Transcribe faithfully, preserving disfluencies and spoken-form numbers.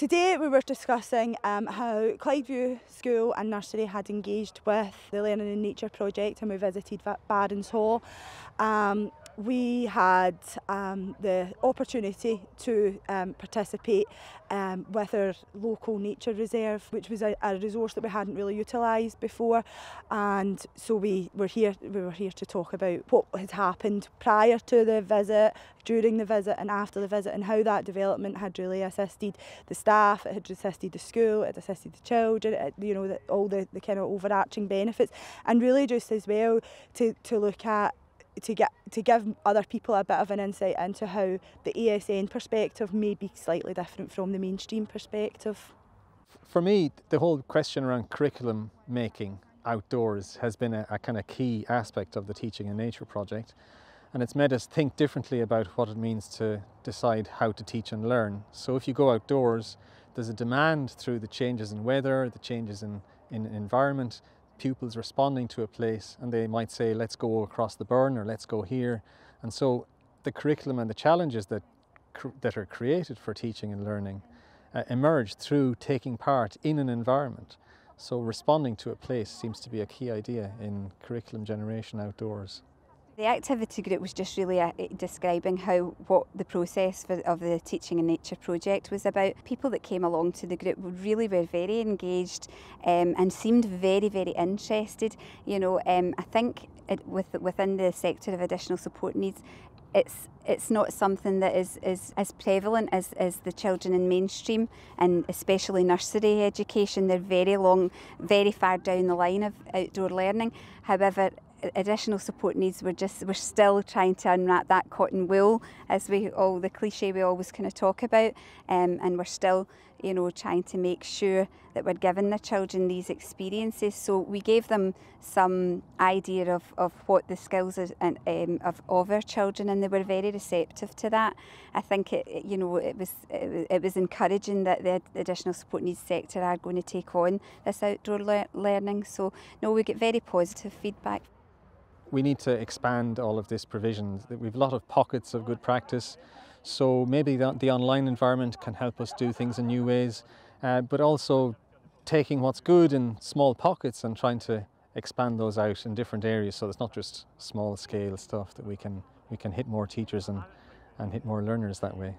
Today we were discussing um, how Clydeview School and Nursery had engaged with the Learning in Nature project, and we visited Barrens Hall. Um, we had um, the opportunity to um, participate um, with our local nature reserve, which was a, a resource that we hadn't really utilised before, and so we were here we were here to talk about what had happened prior to the visit, during the visit and after the visit, and how that development had really assisted the staff, it had assisted the school, it had assisted the children, it, you know, the, all the, the kind of overarching benefits, and really just as well to, to look at, to get to give other people a bit of an insight into how the A S N perspective may be slightly different from the mainstream perspective. For me, the whole question around curriculum making outdoors has been a, a kind of key aspect of the Teaching in Nature project. And it's made us think differently about what it means to decide how to teach and learn. So if you go outdoors, there's a demand through the changes in weather, the changes in, in environment, pupils responding to a place, and they might say, let's go across the burn, or let's go here. And so the curriculum and the challenges that, that are created for teaching and learning uh, emerge through taking part in an environment. So responding to a place seems to be a key idea in curriculum generation outdoors. The activity group was just really describing how what the process for, of the Teaching in Nature project was about. People that came along to the group really were very engaged um, and seemed very, very interested. You know, um, I think it, with, within the sector of additional support needs, it's it's not something that is, is as prevalent as, as the children in mainstream, and especially nursery education. They're very long, very far down the line of outdoor learning. However, additional support needs, we're just we're still trying to unwrap that cotton wool, as we all the cliche we always kind of talk about, um, and we're still, you know, trying to make sure that we're giving the children these experiences. So we gave them some idea of, of what the skills is and um, of, of our children, and they were very receptive to that. I think it, you know, it was it, it was encouraging that the additional support needs sector are going to take on this outdoor le learning. So no, we get very positive feedback. We need to expand all of this provision. We've a lot of pockets of good practice, so maybe the, the online environment can help us do things in new ways, uh, but also taking what's good in small pockets and trying to expand those out in different areas, so it's not just small scale stuff, that we can, we can hit more teachers and, and hit more learners that way.